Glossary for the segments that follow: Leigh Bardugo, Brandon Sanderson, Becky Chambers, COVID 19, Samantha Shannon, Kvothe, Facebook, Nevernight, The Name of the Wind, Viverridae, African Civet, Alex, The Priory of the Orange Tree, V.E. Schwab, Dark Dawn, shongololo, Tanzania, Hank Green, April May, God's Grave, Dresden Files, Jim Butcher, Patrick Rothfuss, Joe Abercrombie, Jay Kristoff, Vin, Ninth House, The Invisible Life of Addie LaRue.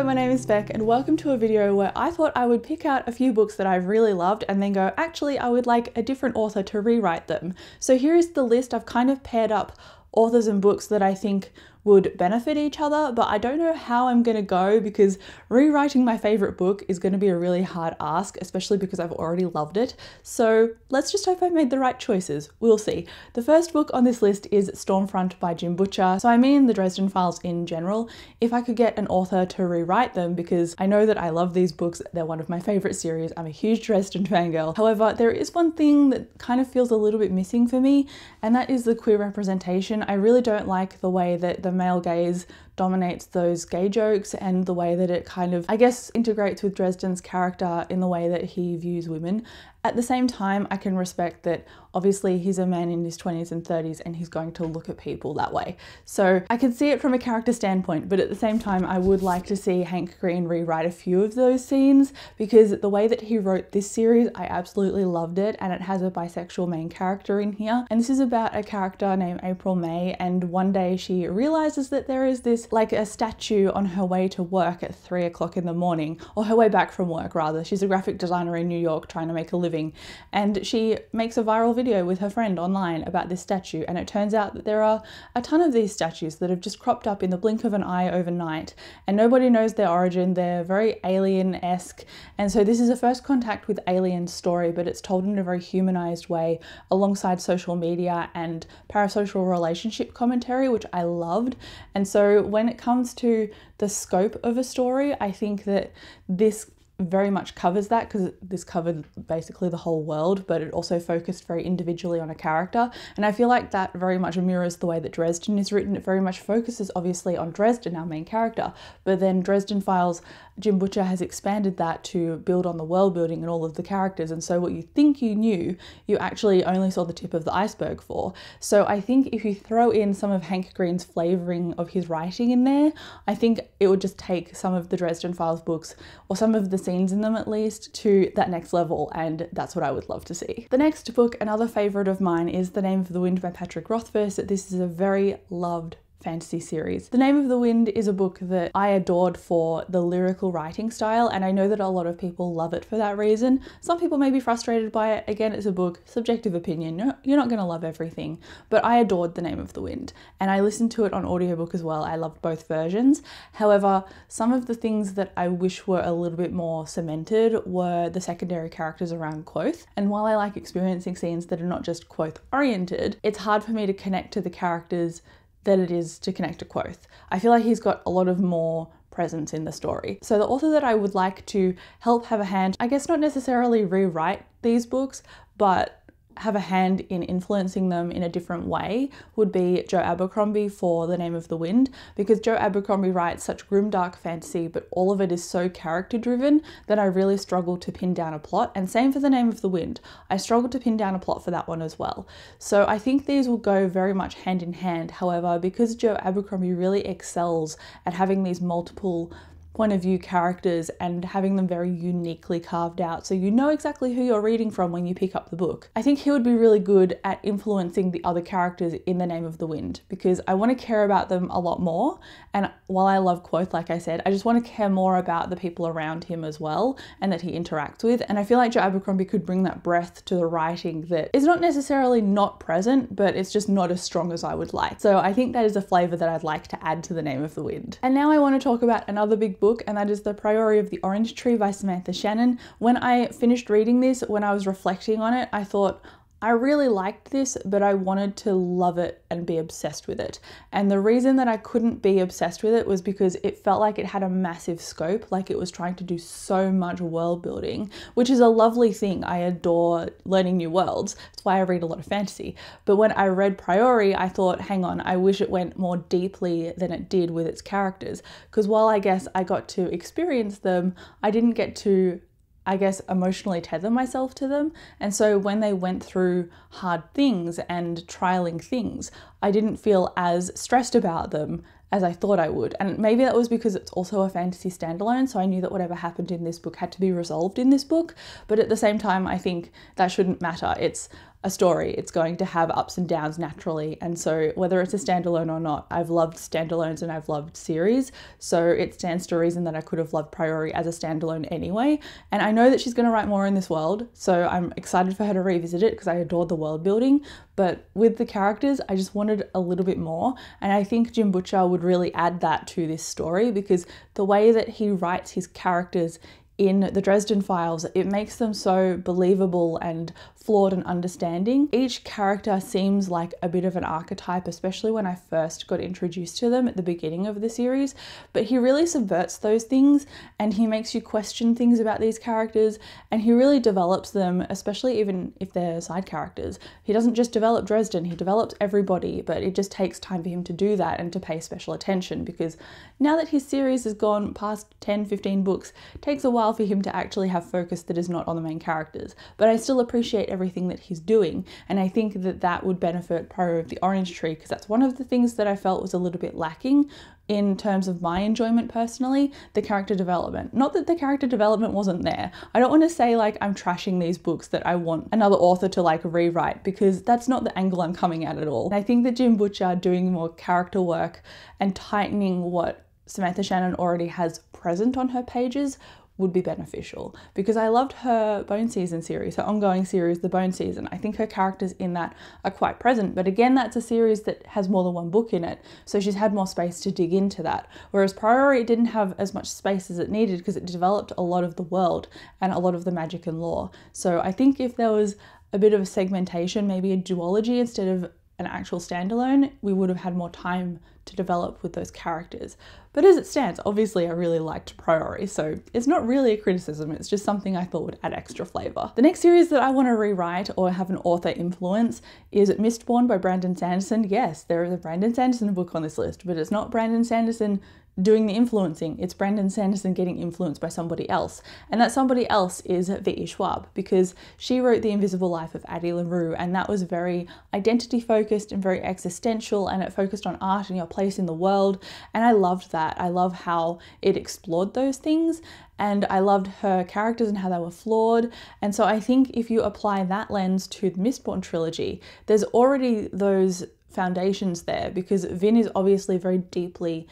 Hello, my name is Beck and welcome to a video where I thought I would pick out a few books that I really loved and then go, actually, I would like a different author to rewrite them. So here is the list. I've kind of paired up authors and books that I think would benefit each other, but I don't know how I'm going to go because rewriting my favorite book is going to be a really hard ask, especially because I've already loved it. So let's just hope I made the right choices. We'll see. The first book on this list is Stormfront by Jim Butcher. So I mean the Dresden Files in general. If I could get an author to rewrite them, because I know that I love these books. They're one of my favorite series. I'm a huge Dresden fangirl. However, there is one thing that kind of feels a little bit missing for me, and that is the queer representation. I really don't like the way that the male gaze dominates those gay jokes and the way that it kind of, I guess, integrates with Dresden's character in the way that he views women. At the same time, I can respect that obviously he's a man in his 20s and 30s and he's going to look at people that way. So I can see it from a character standpoint, but at the same time, I would like to see Hank Green rewrite a few of those scenes because the way that he wrote this series, I absolutely loved it, and it has a bisexual main character in here. And this is about a character named April May, and one day she realizes that there is this like a statue on her way to work at 3 o'clock in the morning, or her way back from work rather. She's a graphic designer in New York trying to make a living, and she makes a viral video with her friend online about this statue, and it turns out that there are a ton of these statues that have just cropped up in the blink of an eye overnight, and nobody knows their origin. They're very alien-esque, and so this is a first contact with alien story, but it's told in a very humanized way alongside social media and parasocial relationship commentary, which I loved. And so when it comes to the scope of a story, I think that this very much covers that, because this covered basically the whole world, but it also focused very individually on a character. And I feel like that very much mirrors the way that Dresden is written. It very much focuses obviously on Dresden, our main character, but then Dresden Files, Jim Butcher has expanded that to build on the world building and all of the characters. And so what you think you knew, you actually only saw the tip of the iceberg for. So I think if you throw in some of Hank Green's flavoring of his writing in there, I think it would just take some of the Dresden Files books, or some of the in them at least, to that next level, and that's what I would love to see. The next book, another favorite of mine, is The Name of the Wind by Patrick Rothfuss. This is a very loved fantasy series. The Name of the Wind is a book that I adored for the lyrical writing style, and I know that a lot of people love it for that reason. Some people may be frustrated by it. Again, it's a book, subjective opinion. No, you're not going to love everything, but I adored The Name of the Wind, and I listened to it on audiobook as well. I loved both versions. However, some of the things that I wish were a little bit more cemented were the secondary characters around Kvothe, and while I like experiencing scenes that are not just Kvothe oriented, it's hard for me to connect to the characters than it is to connect to Kvothe. I feel like he's got a lot of more presence in the story. So the author that I would like to help have a hand, I guess not necessarily rewrite these books, but have a hand in influencing them in a different way, would be Joe Abercrombie for The Name of the Wind, because Joe Abercrombie writes such grimdark fantasy, but all of it is so character driven that I really struggle to pin down a plot. And same for The Name of the Wind. I struggle to pin down a plot for that one as well. So I think these will go very much hand in hand. However, because Joe Abercrombie really excels at having these multiple point of view characters and having them very uniquely carved out, so you know exactly who you're reading from when you pick up the book, I think he would be really good at influencing the other characters in The Name of the Wind, because I want to care about them a lot more. And while I love Kvothe, like I said, I just want to care more about the people around him as well and that he interacts with. And I feel like Joe Abercrombie could bring that breadth to the writing that is not necessarily not present, but it's just not as strong as I would like. So I think that is a flavor that I'd like to add to The Name of the Wind. And now I want to talk about another big book, and that is The Priory of the Orange Tree by Samantha Shannon. When I finished reading this, when I was reflecting on it, I thought, I really liked this, but I wanted to love it and be obsessed with it. And the reason that I couldn't be obsessed with it was because it felt like it had a massive scope, like it was trying to do so much world building, which is a lovely thing. I adore learning new worlds. That's why I read a lot of fantasy. But when I read Priory, I thought, hang on, I wish it went more deeply than it did with its characters. Because while I guess I got to experience them, I didn't get to, I guess, emotionally tether myself to them. And so when they went through hard things and trialing things, I didn't feel as stressed about them as I thought I would. And maybe that was because it's also a fantasy standalone, so I knew that whatever happened in this book had to be resolved in this book. But at the same time, I think that shouldn't matter. It's a story. It's going to have ups and downs naturally. And so whether it's a standalone or not, I've loved standalones and I've loved series. So it stands to reason that I could have loved Priory as a standalone anyway. And I know that she's going to write more in this world, so I'm excited for her to revisit it because I adored the world building. But with the characters, I just wanted a little bit more. And I think Jim Butcher would really add that to this story, because the way that he writes his characters in the Dresden Files, it makes them so believable and flawed and understanding. Each character seems like a bit of an archetype, especially when I first got introduced to them at the beginning of the series, but he really subverts those things and he makes you question things about these characters, and he really develops them, especially even if they're side characters. He doesn't just develop Dresden, he develops everybody, but it just takes time for him to do that and to pay special attention, because now that his series has gone past 10-15 books, it takes a while for him to actually have focus that is not on the main characters. But I still appreciate everything that he's doing, and I think that that would benefit Priory of the Orange Tree, because that's one of the things that I felt was a little bit lacking in terms of my enjoyment personally, the character development. Not that the character development wasn't there. I don't want to say like I'm trashing these books that I want another author to like rewrite, because that's not the angle I'm coming at all. And I think that Jim Butcher doing more character work and tightening what Samantha Shannon already has present on her pages would be beneficial, because I loved her Bone Season series, her ongoing series, The Bone Season. I think her characters in that are quite present, but again, that's a series that has more than one book in it, so she's had more space to dig into that. Whereas Priory didn't have as much space as it needed, because it developed a lot of the world and a lot of the magic and lore. So I think if there was a bit of a segmentation, maybe a duology instead of an actual standalone, we would have had more time to develop with those characters. But as it stands, obviously I really liked Priory, so it's not really a criticism, it's just something I thought would add extra flavour. The next series that I want to rewrite or have an author influence is Mistborn by Brandon Sanderson. Yes, there is a Brandon Sanderson book on this list, but it's not Brandon Sanderson doing the influencing, it's Brandon Sanderson getting influenced by somebody else. And that somebody else is V.E. Schwab, because she wrote The Invisible Life of Addie LaRue, and that was very identity focused and very existential, and it focused on art and your place in the world, and I loved that. I love how it explored those things, and I loved her characters and how they were flawed. And so I think if you apply that lens to the Mistborn trilogy, there's already those foundations there, because Vin is obviously very deeply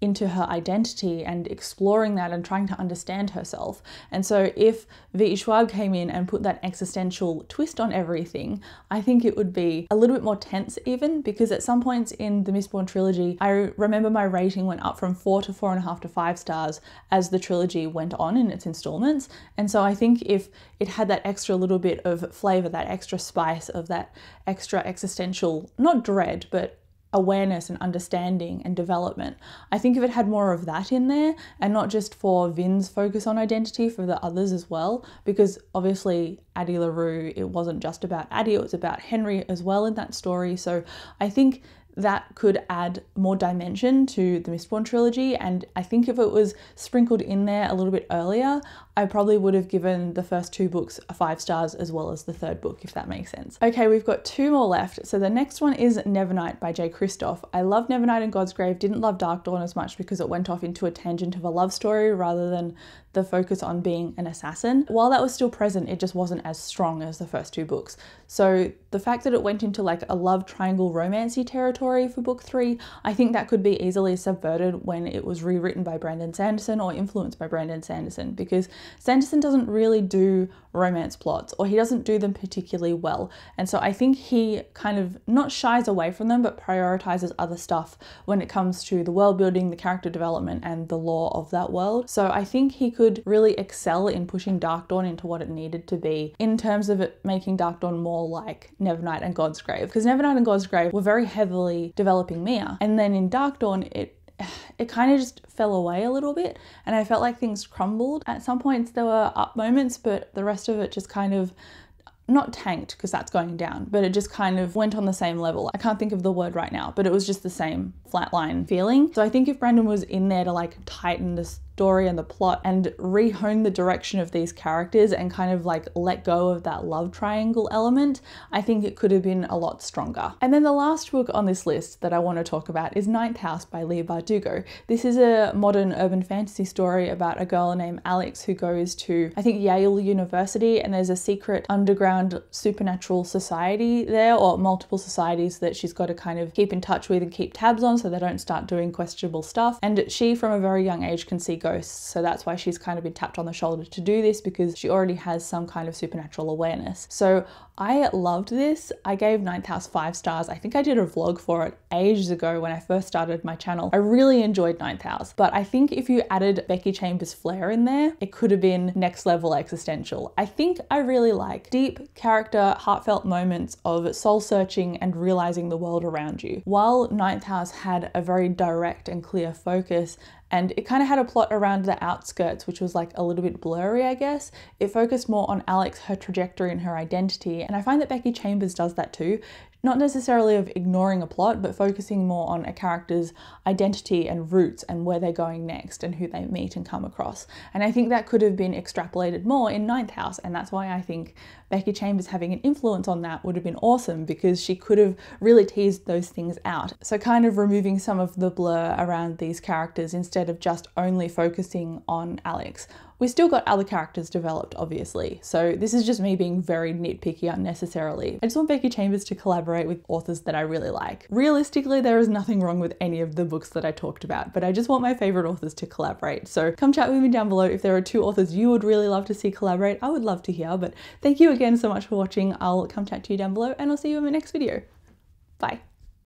into her identity and exploring that and trying to understand herself. And so if V.E. Schwab came in and put that existential twist on everything, I think it would be a little bit more tense even, because at some points in the Mistborn trilogy, I remember my rating went up from 4 to 4.5 to 5 stars as the trilogy went on in its installments. And so I think if it had that extra little bit of flavor, that extra spice of that extra existential, not dread, but awareness and understanding and development. I think if it had more of that in there, and not just for Vin's focus on identity, for the others as well, because obviously Addie LaRue, it wasn't just about Addie, it was about Henry as well in that story. So I think that could add more dimension to the Mistborn trilogy, and I think if it was sprinkled in there a little bit earlier, I probably would have given the first two books 5 stars as well as the third book, if that makes sense. Okay, we've got 2 more left. So the next one is Nevernight by Jay Kristoff. I love Nevernight and God's Grave, didn't love Dark Dawn as much because it went off into a tangent of a love story rather than the focus on being an assassin. While that was still present, it just wasn't as strong as the first 2 books. So the fact that it went into like a love triangle romancy territory for book 3, I think that could be easily subverted when it was rewritten by Brandon Sanderson or influenced by Brandon Sanderson, because Sanderson doesn't really do romance plots, or he doesn't do them particularly well. And so I think he kind of not shies away from them, but prioritizes other stuff when it comes to the world building, the character development, and the lore of that world. So I think he could really excel in pushing Dark Dawn into what it needed to be in terms of it making Dark Dawn more like Nevernight and God's Grave, because Nevernight and God's Grave were very heavily developing Mia. And then in Dark Dawn, it kind of just fell away a little bit, and I felt like things crumbled. At some points there were up moments, but the rest of it just kind of not tanked, because that's going down, but it just kind of went on the same level. I can't think of the word right now, but it was just the same flatline feeling. So I think if Brandon was in there to like tighten this story and the plot and rehone the direction of these characters and kind of like let go of that love triangle element, I think it could have been a lot stronger. And then the last book on this list that I want to talk about is Ninth House by Leigh Bardugo. This is a modern urban fantasy story about a girl named Alex who goes to, I think, Yale University, and there's a secret underground supernatural society there, or multiple societies that she's got to kind of keep in touch with and keep tabs on so they don't start doing questionable stuff. And she, from a very young age, can see ghosts, so that's why she's kind of been tapped on the shoulder to do this, because she already has some kind of supernatural awareness. So I loved this. I gave Ninth House 5 stars. I think I did a vlog for it ages ago when I first started my channel. I really enjoyed Ninth House, but I think if you added Becky Chambers' flair in there, it could have been next level existential. I think I really like deep character, heartfelt moments of soul searching and realizing the world around you. While Ninth House had a very direct and clear focus, and it kind of had a plot around the outskirts, which was like a little bit blurry, I guess. It focused more on Alex, her trajectory and her identity. And I find that Becky Chambers does that too. Not necessarily of ignoring a plot, but focusing more on a character's identity and roots and where they're going next and who they meet and come across. And I think that could have been extrapolated more in Ninth House. And that's why I think Becky Chambers having an influence on that would have been awesome, because she could have really teased those things out. So kind of removing some of the blur around these characters instead of just only focusing on Alex. We still got other characters developed, obviously. So this is just me being very nitpicky unnecessarily. I just want Becky Chambers to collaborate with authors that I really like. Realistically, there is nothing wrong with any of the books that I talked about, but I just want my favorite authors to collaborate. So come chat with me down below if there are 2 authors you would really love to see collaborate. I would love to hear, but thank you again so much for watching. I'll come chat to you down below and I'll see you in my next video. Bye.